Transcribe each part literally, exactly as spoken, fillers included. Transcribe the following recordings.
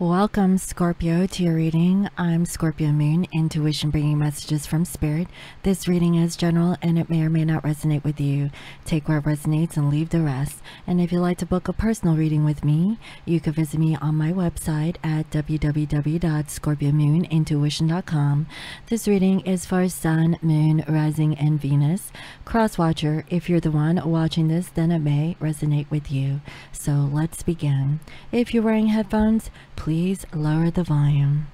Welcome, Scorpio, to your reading. I'm Scorpio Moon Intuition, bringing messages from Spirit. This reading is general and it may or may not resonate with you. Take where it resonates and leave the rest. And if you'd like to book a personal reading with me, you can visit me on my website at w w w dot scorpio moon intuition dot com. This reading is for Sun, Moon, Rising, and Venus. Cross Watcher, if you're the one watching this, then it may resonate with you. So let's begin. If you're wearing headphones, please Please lower the volume.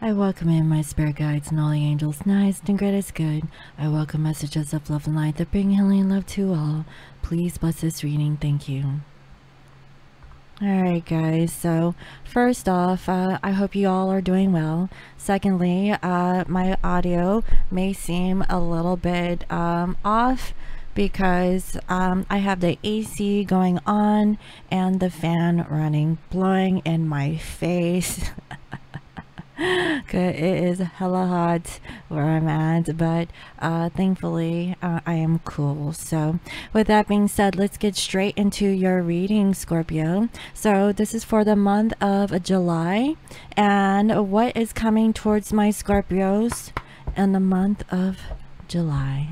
I welcome in my spirit guides and all the angels, nice and greatest good. I welcome messages of love and light that bring healing and love to all. Please bless this reading. Thank you. Alright guys, so first off, uh, I hope you all are doing well. Secondly, uh, my audio may seem a little bit um, off because um, I have the A C going on and the fan running, blowing in my face. Cause it is hella hot where I'm at, but uh, thankfully uh, I am cool. So with that being said, let's get straight into your reading, Scorpio. So this is for the month of July, and what is coming towards my Scorpios in the month of July.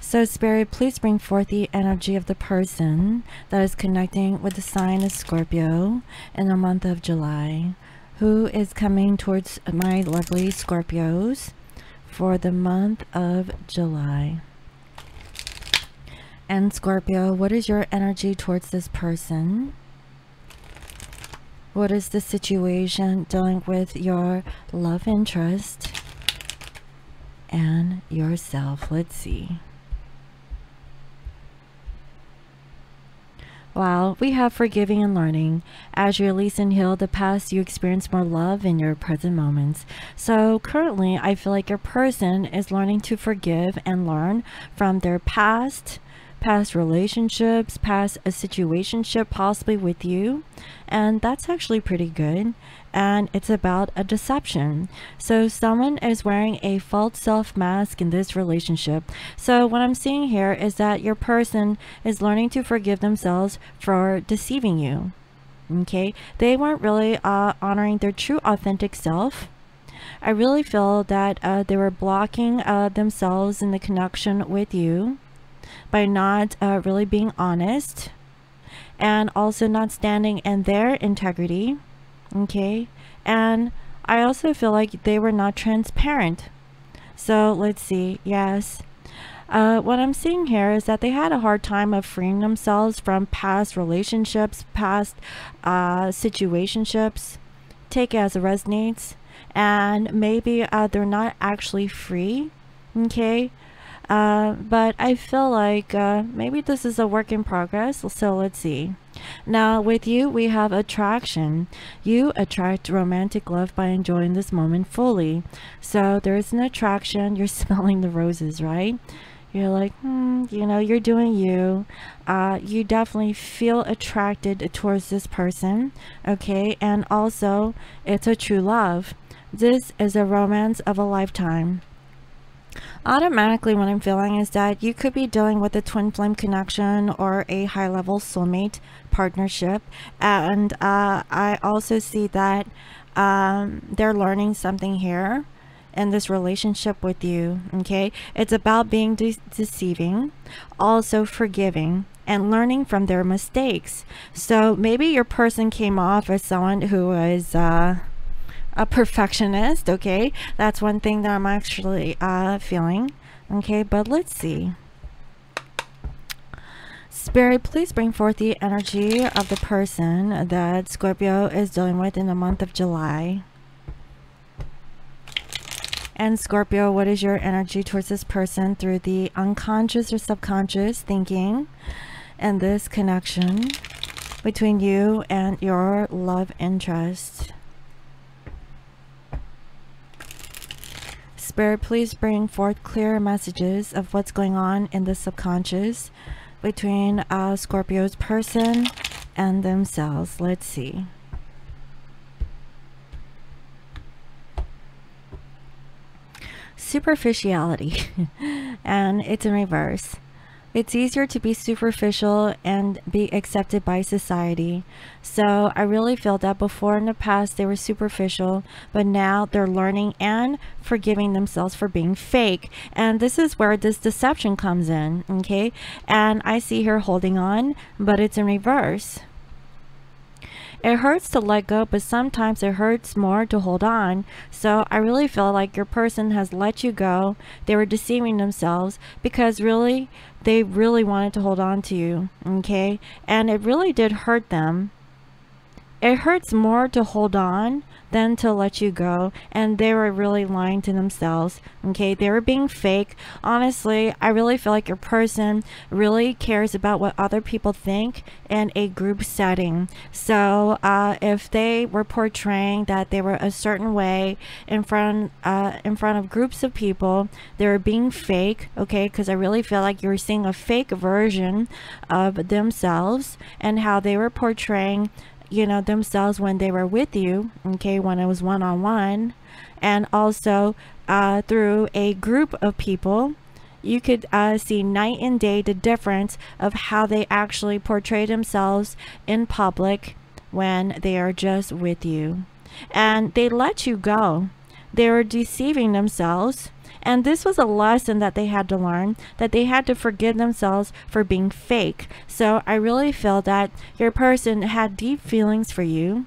So Spirit, please bring forth the energy of the person that is connecting with the sign of Scorpio in the month of July. Who is coming towards my lovely Scorpios for the month of July? And Scorpio, what is your energy towards this person? What is the situation dealing with your love interest and yourself? Let's see. Wow, we have forgiving and learning. As you release and heal the past, you experience more love in your present moments. So currently, I feel like your person is learning to forgive and learn from their past, past relationships, past a situationship possibly with you. And that's actually pretty good. And it's about a deception. So someone is wearing a false self mask in this relationship. So what I'm seeing here is that your person is learning to forgive themselves for deceiving you. Okay, they weren't really uh, honoring their true authentic self. I really feel that uh, they were blocking uh, themselves in the connection with you by not uh, really being honest and also not standing in their integrity. Okay, and I also feel like they were not transparent. So let's see. Yes, uh, what I'm seeing here is that they had a hard time of freeing themselves from past relationships, past uh, situationships. Take it as it resonates, and maybe uh, they're not actually free. Okay, uh, but I feel like uh, maybe this is a work in progress. So let's see. Now with you, we have attraction. You attract romantic love by enjoying this moment fully. So there is an attraction. You're smelling the roses, right? You're like, hmm, you know, you're doing you. Uh, you definitely feel attracted towards this person. Okay, and also it's a true love. This is a romance of a lifetime. Automatically, what I'm feeling is that you could be dealing with a twin flame connection or a high level soulmate partnership. And uh, I also see that um, they're learning something here in this relationship with you. Okay, it's about being de deceiving, also forgiving and learning from their mistakes. So maybe your person came off as someone who was uh, a perfectionist. Okay, that's one thing that I'm actually uh feeling. Okay, but let's see. Spirit, please bring forth the energy of the person that Scorpio is dealing with in the month of July. And Scorpio, what is your energy towards this person through the unconscious or subconscious thinking and this connection between you and your love interest? Spirit, please bring forth clear messages of what's going on in the subconscious between uh, Scorpio's person and themselves. Let's see. Superficiality. And it's in reverse. It's easier to be superficial and be accepted by society. So I really feel that before in the past they were superficial, but now they're learning and forgiving themselves for being fake. And this is where this deception comes in, okay? And I see her holding on, but it's in reverse. It hurts to let go, but sometimes it hurts more to hold on. So I really feel like your person has let you go. They were deceiving themselves because really, they really wanted to hold on to you, okay? And it really did hurt them. It hurts more to hold on than to let you go. And they were really lying to themselves, okay? They were being fake. Honestly, I really feel like your person really cares about what other people think in a group setting. So uh, if they were portraying that they were a certain way in front, uh, in front of groups of people, they were being fake, okay? Because I really feel like you were seeing a fake version of themselves and how they were portraying, you know, themselves when they were with you, okay, when it was one-on-one, and also uh, through a group of people. You could uh, see night and day the difference of how they actually portray themselves in public when they are just with you. And they let you go. They were deceiving themselves. And this was a lesson that they had to learn, that they had to forgive themselves for being fake. So I really feel that your person had deep feelings for you.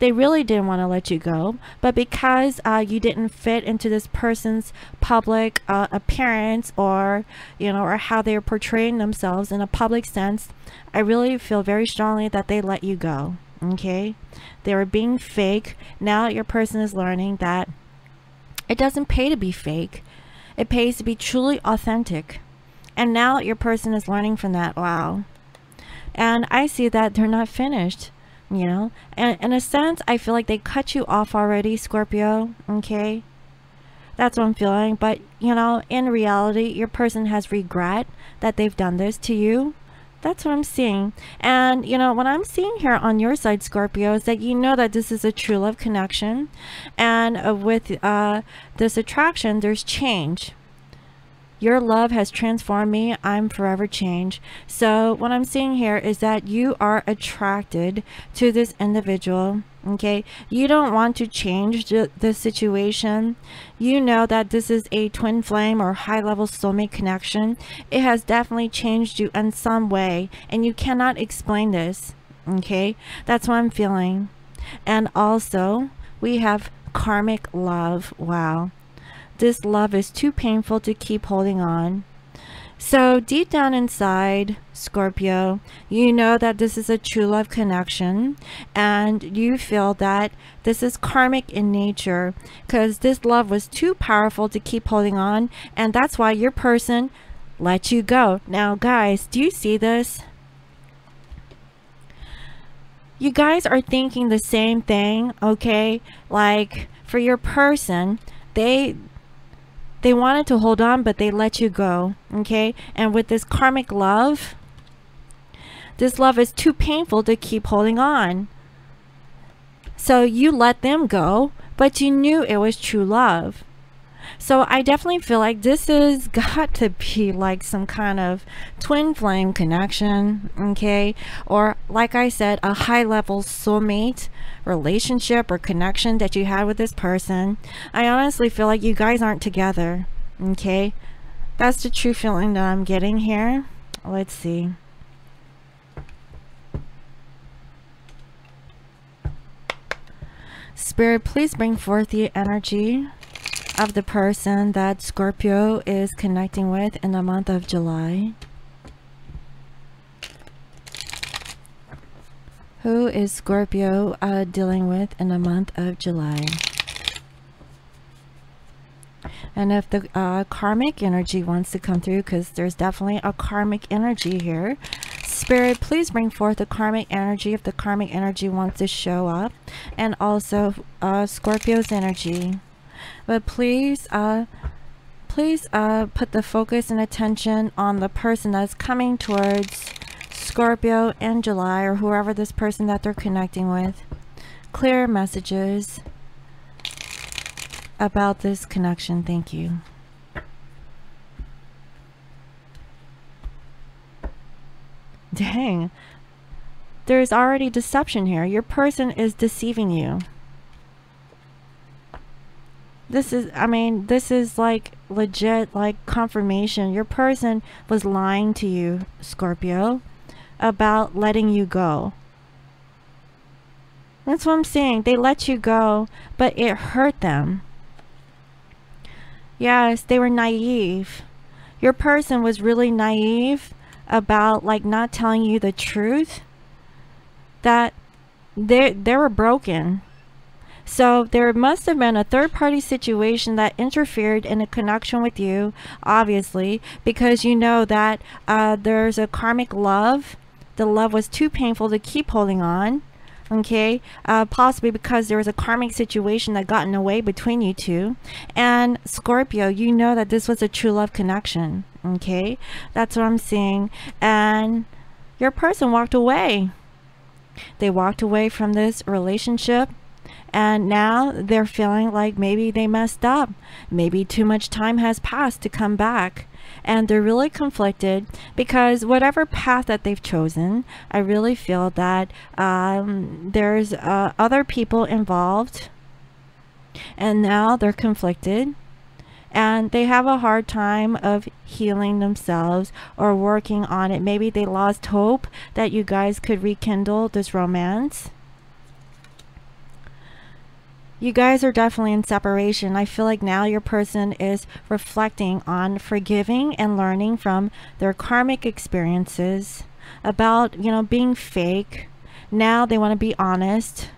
They really didn't want to let you go, but because uh, you didn't fit into this person's public uh, appearance, or, you know, or how they were portraying themselves in a public sense, I really feel very strongly that they let you go. Okay, they were being fake. Now your person is learning that it doesn't pay to be fake. It pays to be truly authentic. And now your person is learning from that. Wow. And I see that they're not finished, you know. And in a sense, I feel like they cut you off already, Scorpio. Okay. That's what I'm feeling. But, you know, in reality, your person has regret that they've done this to you. That's what I'm seeing. And, you know, what I'm seeing here on your side, Scorpio, is that you know that this is a true love connection. And uh, with uh, this attraction, there's change. Your love has transformed me. I'm forever changed. So what I'm seeing here is that you are attracted to this individual. Okay, you don't want to change the, the situation. You know that this is a twin flame or high level soulmate connection. It has definitely changed you in some way, and you cannot explain this. Okay, that's what I'm feeling. And also we have karmic love. Wow, this love is too painful to keep holding on. So deep down inside, Scorpio, you know that this is a true love connection, and you feel that this is karmic in nature because this love was too powerful to keep holding on, and that's why your person let you go. Now, guys, do you see this? You guys are thinking the same thing, okay? Like, for your person, they... They wanted to hold on, but they let you go, okay? And with this karmic love, this love is too painful to keep holding on. So you let them go, but you knew it was true love. So I definitely feel like this has got to be like some kind of twin flame connection, okay? Or like I said, a high level soulmate relationship or connection that you had with this person. I honestly feel like you guys aren't together, okay? That's the true feeling that I'm getting here. Let's see. Spirit, please bring forth the energy of the person that Scorpio is connecting with in the month of July. Who is Scorpio uh, dealing with in the month of July? And if the uh, karmic energy wants to come through, because there's definitely a karmic energy here. Spirit, please bring forth the karmic energy if the karmic energy wants to show up. And also uh, Scorpio's energy. But please, uh, please uh, put the focus and attention on the person that's coming towards Scorpio in July, or whoever this person that they're connecting with. Clear messages about this connection. Thank you. Dang. There is already deception here. Your person is deceiving you. This is, I mean, this is like legit, like confirmation. Your person was lying to you, Scorpio, about letting you go. That's what I'm saying. They let you go, but it hurt them. Yes, they were naive. Your person was really naive about like not telling you the truth, that they they were broken. So there must have been a third party situation that interfered in a connection with you, obviously, because you know that uh, there's a karmic love. The love was too painful to keep holding on. Okay, uh, possibly because there was a karmic situation that got in the way between you two. And Scorpio, you know that this was a true love connection. Okay, that's what I'm seeing. And your person walked away. They walked away from this relationship, and now they're feeling like maybe they messed up. Maybe too much time has passed to come back. And they're really conflicted because whatever path that they've chosen, I really feel that um, there's uh, other people involved, and now they're conflicted and they have a hard time of healing themselves or working on it. Maybe they lost hope that you guys could rekindle this romance. You guys are definitely in separation. I feel like now your person is reflecting on forgiving and learning from their karmic experiences about, you know, being fake. Now they want to be honest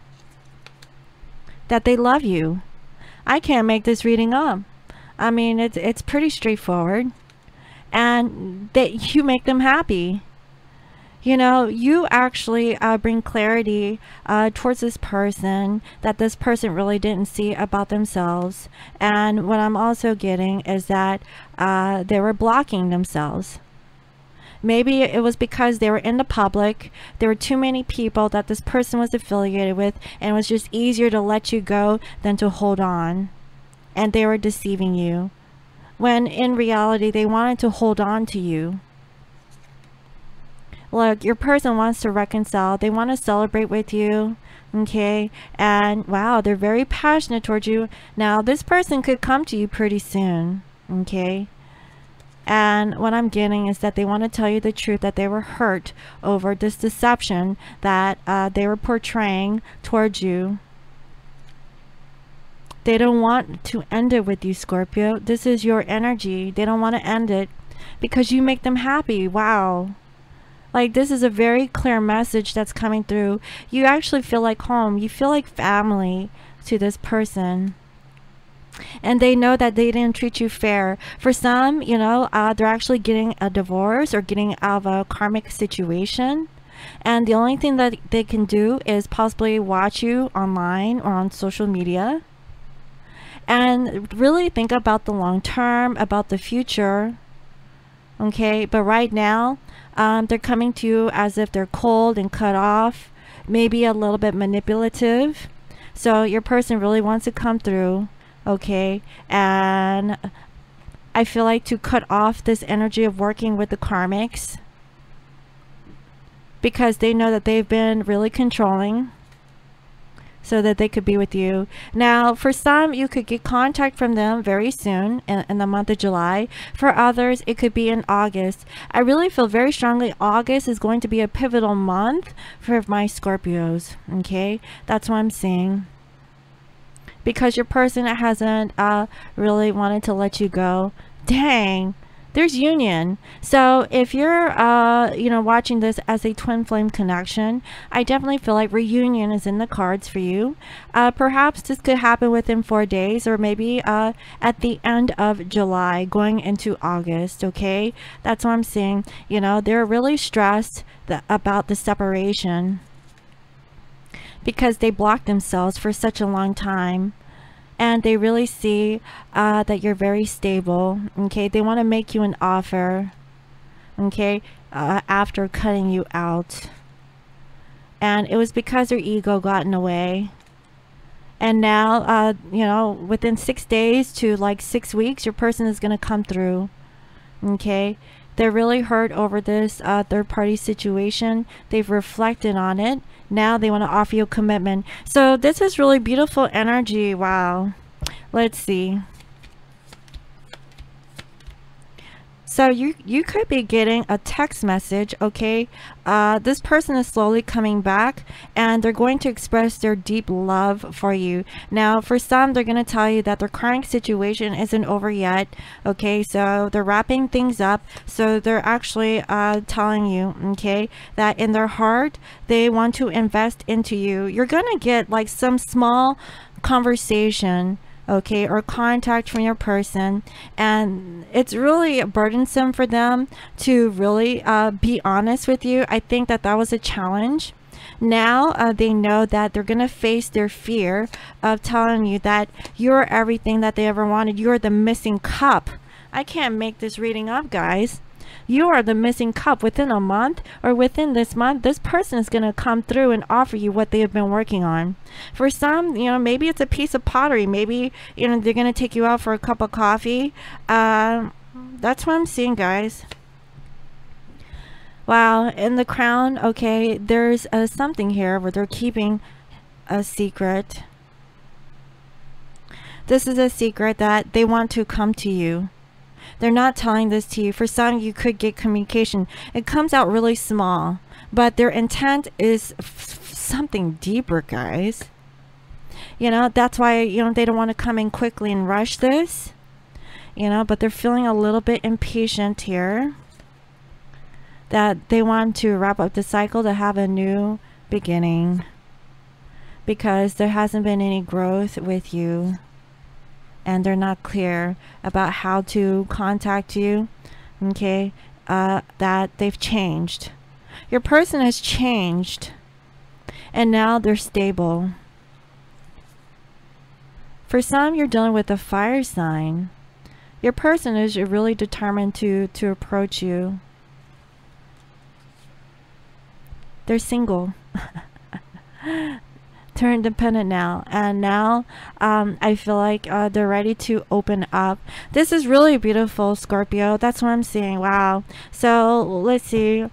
that they love you. I can't make this reading up. I mean, it's, it's pretty straightforward, and that you make them happy. You know, you actually uh, bring clarity uh, towards this person that this person really didn't see about themselves. And what I'm also getting is that uh, they were blocking themselves. Maybe it was because they were in the public. There were too many people that this person was affiliated with, and it was just easier to let you go than to hold on. And they were deceiving you, when in reality, they wanted to hold on to you. Look, your person wants to reconcile. They want to celebrate with you, okay? And wow, they're very passionate towards you. Now, this person could come to you pretty soon, okay? And what I'm getting is that they want to tell you the truth, that they were hurt over this deception that uh, they were portraying towards you. They don't want to end it with you, Scorpio. This is your energy. They don't want to end it because you make them happy. Wow. Like, this is a very clear message that's coming through. You actually feel like home. You feel like family to this person. And they know that they didn't treat you fair. For some, you know, uh, they're actually getting a divorce or getting out of a karmic situation. And the only thing that they can do is possibly watch you online or on social media. And really think about the long term, about the future. Okay, but right now, um, they're coming to you as if they're cold and cut off, maybe a little bit manipulative. So your person really wants to come through, okay? And I feel like to cut off this energy of working with the karmics, because they know that they've been really controlling so that they could be with you. Now, for some, you could get contact from them very soon in, in the month of July. For others, it could be in August. I really feel very strongly August is going to be a pivotal month for my Scorpios, okay? That's what I'm seeing. Because your person hasn't uh, really wanted to let you go. Dang. There's union. So if you're, uh, you know, watching this as a twin flame connection, I definitely feel like reunion is in the cards for you. Uh, perhaps this could happen within four days or maybe uh, at the end of July going into August, okay? That's what I'm seeing. You know, they're really stressed the, about the separation because they blocked themselves for such a long time. and they really see uh, that you're very stable. Okay, they want to make you an offer. Okay, uh, after cutting you out, and it was because your ego got in the way. And now, uh, you know, within six days to like six weeks, your person is going to come through. Okay, they're really hurt over this uh, third-party situation. They've reflected on it. Now they want to offer you a commitment. So this is really beautiful energy. Wow. Let's see. So you you could be getting a text message, okay? Uh, this person is slowly coming back, and they're going to express their deep love for you. Now, for some, they're going to tell you that their current situation isn't over yet, okay? So they're wrapping things up. So they're actually uh, telling you, okay, that in their heart, they want to invest into you. You're going to get like some small conversation, okay, or contact from your person, and it's really burdensome for them to really uh, be honest with you. I think that that was a challenge. Now uh, they know that they're gonna face their fear of telling you that you're everything that they ever wanted. You're the missing cup. I can't make this reading up, guys. You are the missing cup. Within a month or within this month, this person is going to come through and offer you what they have been working on. For some, you know, maybe it's a piece of pottery. Maybe, you know, they're going to take you out for a cup of coffee. Uh, that's what I'm seeing, guys. Wow. In the crown, okay, there's uh, something here where they're keeping a secret. This is a secret that they want to come to you. They're not telling this to you. For some, you could get communication. It comes out really small, but their intent is f something deeper, guys. You know, that's why, you know, they don't want to come in quickly and rush this, you know, but they're feeling a little bit impatient here, that they want to wrap up the cycle to have a new beginning, because there hasn't been any growth with you. And they're not clear about how to contact you, okay? Uh, that they've changed. Your person has changed, and now they're stable. For some, you're dealing with a fire sign. Your person is really determined to, to approach you. They're single. They're independent now, and now um, I feel like uh, they're ready to open up. This is really beautiful, Scorpio. That's what I'm seeing. Wow. So let's see,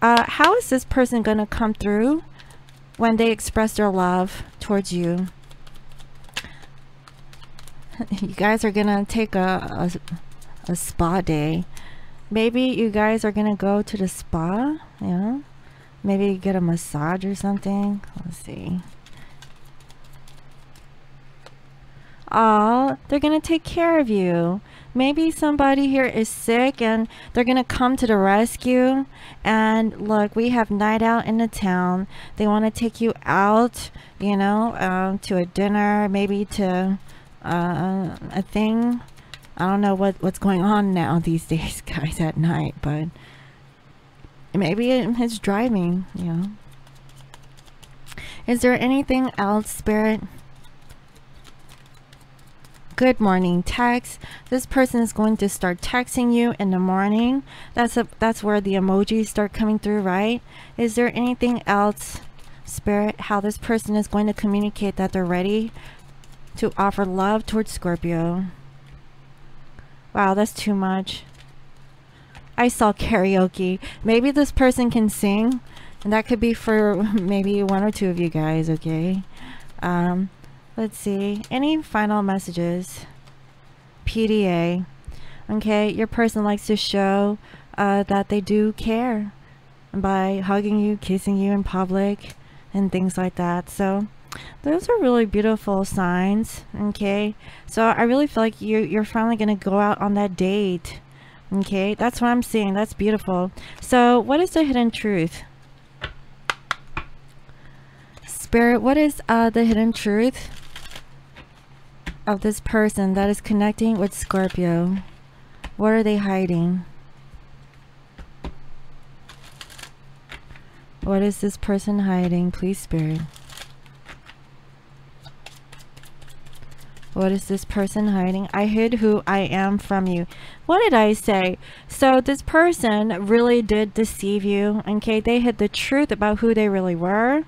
uh, how is this person going to come through when they express their love towards you? You guys are going to take a, a, a spa day. Maybe you guys are going to go to the spa. Yeah, maybe get a massage or something. Let's see. Oh, they're going to take care of you. Maybe somebody here is sick and they're going to come to the rescue. And look, we have night out in the town. They want to take you out, you know, um, to a dinner, maybe to uh, a thing. I don't know what, what's going on now these days, guys, at night. But maybe it's driving, you know. Is there anything else, Spirit? Good morning text. This person is going to start texting you in the morning. That's a, that's where the emojis start coming through, right? Is there anything else, Spirit? How this person is going to communicate that they're ready to offer love towards Scorpio. Wow, that's too much. I saw karaoke. Maybe this person can sing, and that could be for maybe one or two of you guys, okay? Um, Let's see, any final messages? P D A. Okay, your person likes to show uh, that they do care by hugging you, kissing you in public, and things like that. So those are really beautiful signs, okay? So I really feel like you, you're finally gonna go out on that date, okay? That's what I'm seeing. That's beautiful. So what is the hidden truth? Spirit, what is uh, the hidden truth of this person that is connecting with Scorpio? What are they hiding? What is this person hiding? Please, Spirit. What is this person hiding? I hid who I am from you. What did I say? So this person really did deceive you. Okay, they hid the truth about who they really were.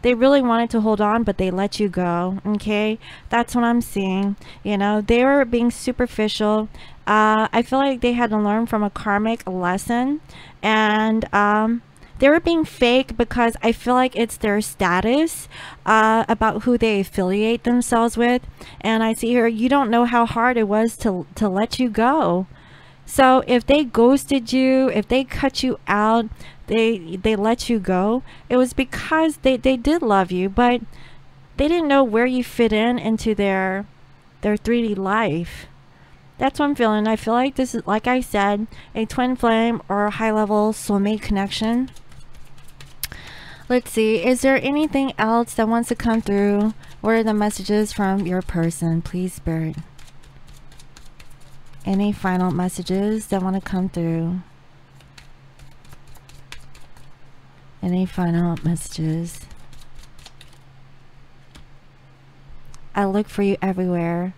They really wanted to hold on, but they let you go. Okay, that's what I'm seeing. You know, they were being superficial. Uh, I feel like they had to learn from a karmic lesson. And um, they were being fake because I feel like it's their status uh, about who they affiliate themselves with. And I see here, you don't know how hard it was to, to let you go. So if they ghosted you, if they cut you out, they they let you go, it was because they, they did love you, but they didn't know where you fit in into their their three D life. That's what I'm feeling. I feel like this is, like I said, a twin flame or a high level soulmate connection. Let's see, is there anything else that wants to come through? What are the messages from your person, please, Spirit? Any final messages that want to come through? Any final messages? I look for you everywhere,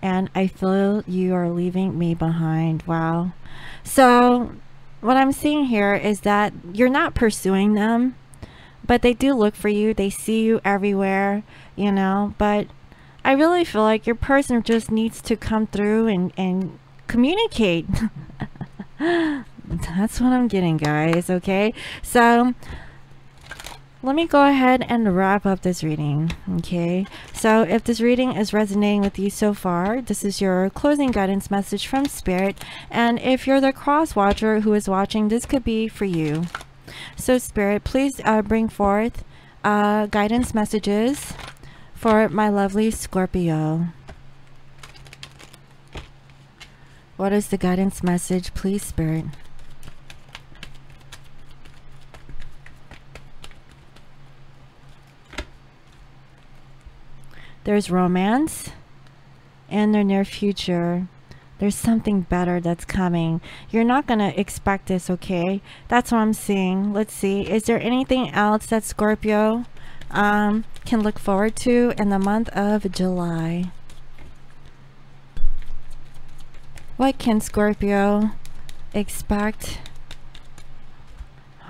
and I feel you are leaving me behind. Wow. So what I'm seeing here is that you're not pursuing them, but they do look for you. They see you everywhere, you know, but I really feel like your person just needs to come through and, and communicate. That's what I'm getting, guys. Okay, so let me go ahead and wrap up this reading. Okay, so if this reading is resonating with you so far, this is your closing guidance message from Spirit. And if you're the cross watcher who is watching, this could be for you. So Spirit, please uh, bring forth uh, guidance messages for my lovely Scorpio. What is the guidance message, please, Spirit? There's romance in their near future. There's something better that's coming. You're not gonna expect this, okay? That's what I'm seeing. Let's see, is there anything else that Scorpio um can look forward to in the month of July? What can Scorpio expect?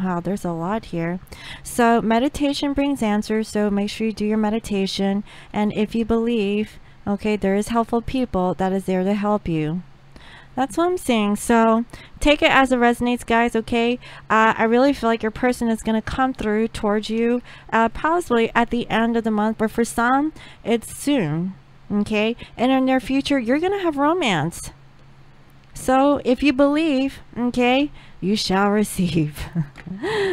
Wow, there's a lot here. So meditation brings answers, so make sure you do your meditation. And if you believe, okay, there is helpful people that is there to help you. That's what I'm seeing. So take it as it resonates, guys, okay? Uh, I really feel like your person is going to come through towards you, uh, possibly at the end of the month, but for some, it's soon, okay? And in their future, you're going to have romance. So if you believe, okay, you shall receive.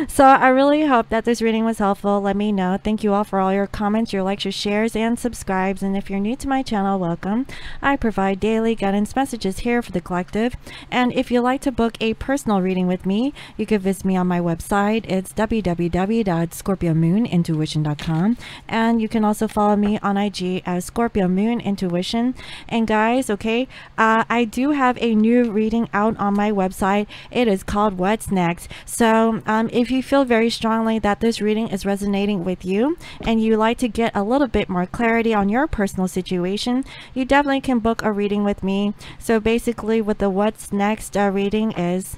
So I really hope that this reading was helpful. Let me know. Thank you all for all your comments, your likes, your shares, and subscribes. And if you're new to my channel, welcome. I provide daily guidance messages here for the collective. And if you'd like to book a personal reading with me, you can visit me on my website. It's w w w dot scorpio moon intuition dot com. And you can also follow me on I G as Scorpio Moon Intuition. And guys, okay, uh, I do have a new reading out on my website. It is called What's Next. So um, if you feel very strongly that this reading is resonating with you and you like to get a little bit more clarity on your personal situation, you definitely can book a reading with me. So basically what the What's Next uh, reading is,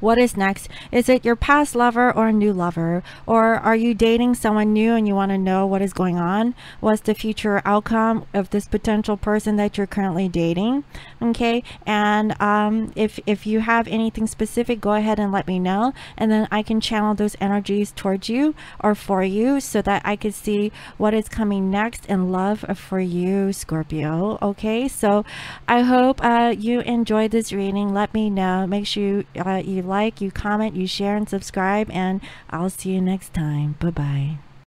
what is next? Is it your past lover or a new lover? Or are you dating someone new and you want to know what is going on? What's the future outcome of this potential person that you're currently dating? Okay, and um, if, if you have anything specific, go ahead and let me know. And then I can channel those energies towards you or for you so that I could see what is coming next in love for you, Scorpio. Okay, so I hope uh, you enjoyed this reading. Let me know. Make sure you... Uh, you like, you comment, you share, and subscribe, and I'll see you next time. Bye-bye.